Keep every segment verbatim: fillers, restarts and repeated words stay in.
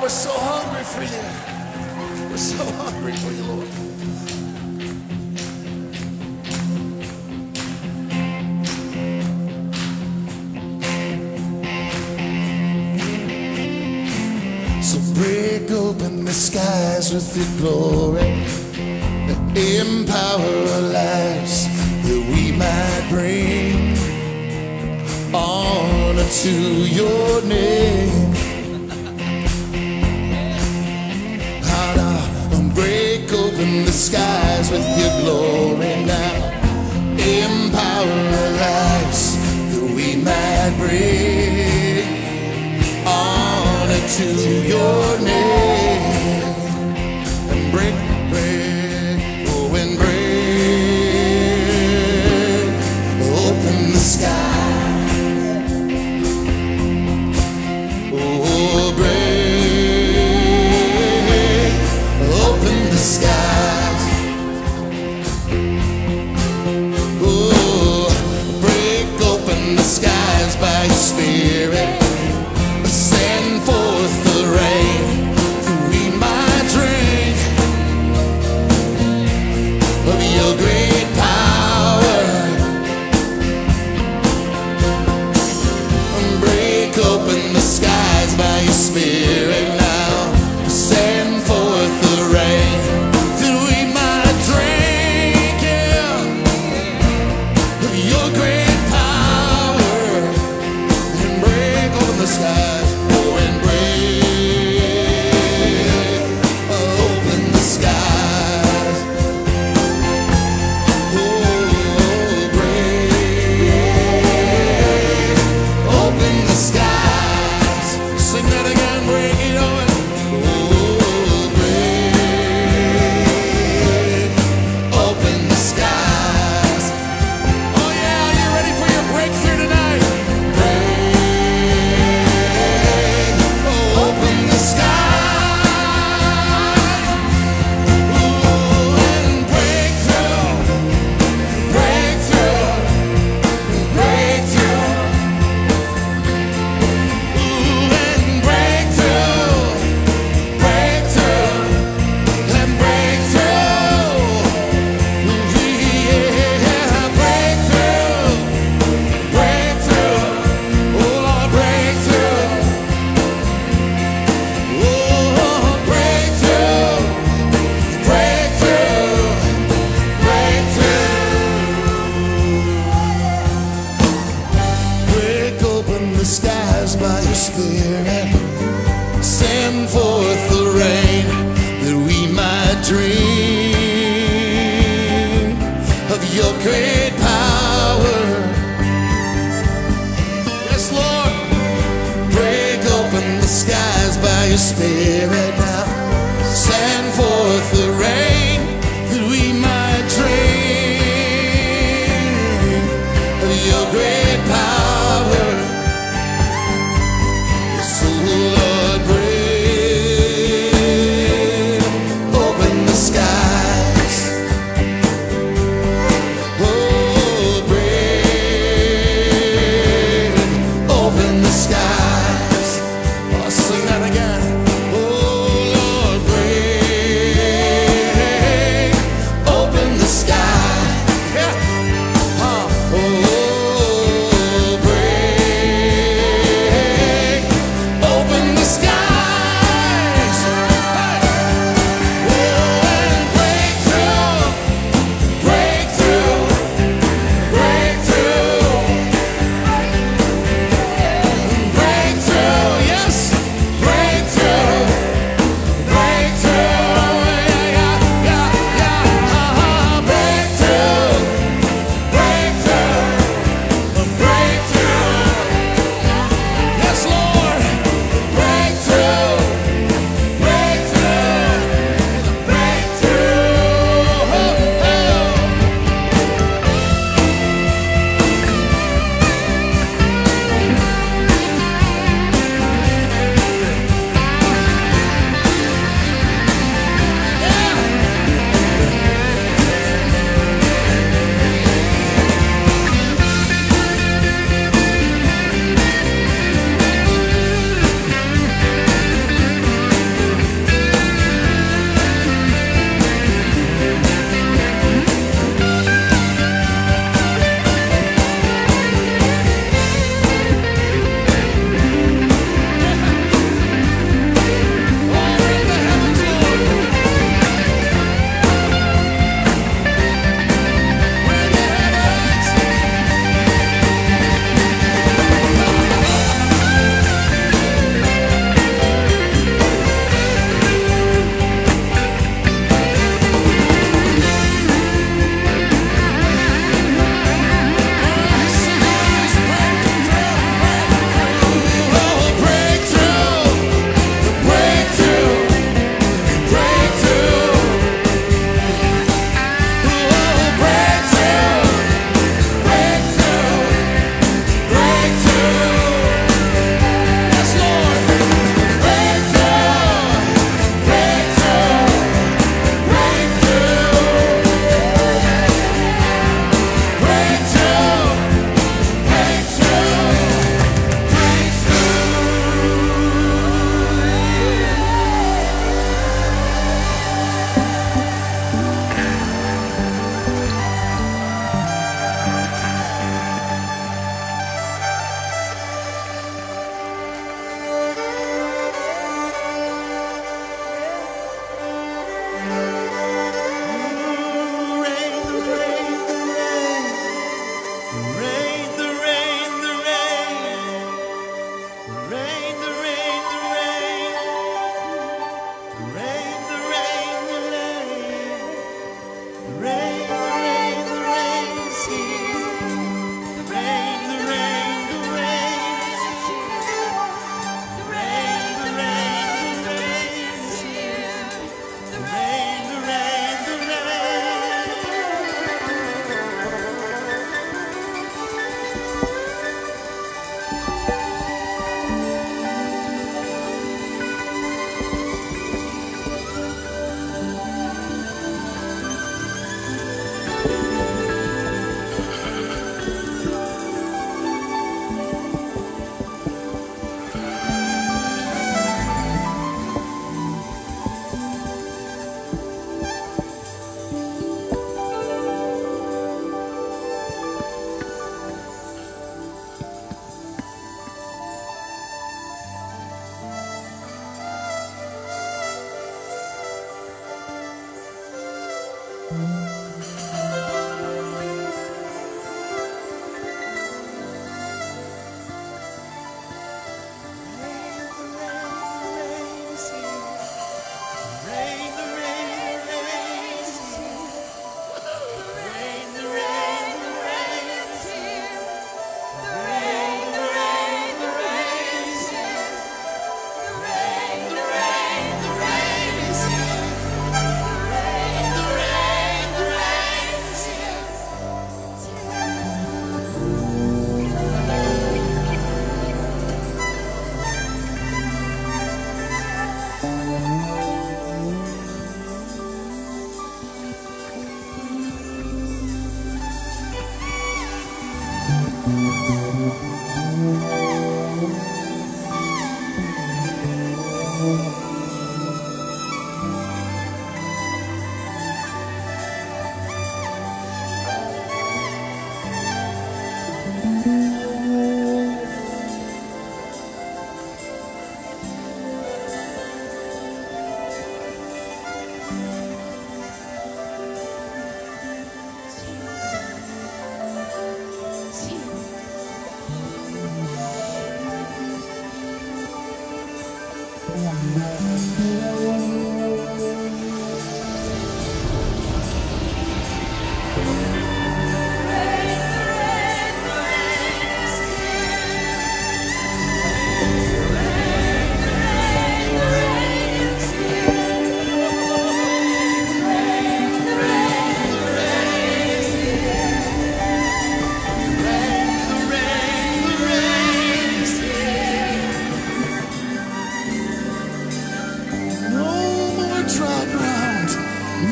Lord, we're so hungry for you. We're so hungry for you, Lord. So break open the skies with your glory, empower our lives that we might bring honor to your name. Break open the skies with your glory now, empower our lives that we might bring honor to your name. And break, break, oh, and break open the sky. Sing that again. Oh.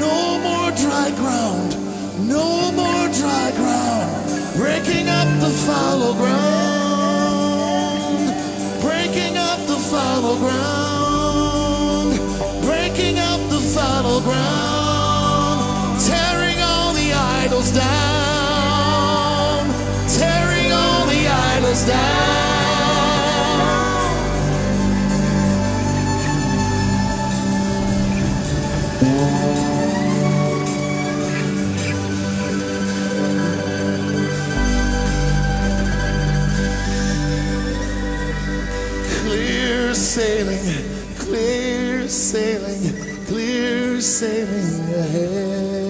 No more dry ground, no more dry ground, breaking up the fallow ground, breaking up the fallow ground, breaking up the fallow ground, tearing all the idols down, tearing all the idols down. Clear sailing, clear sailing, clear sailing ahead.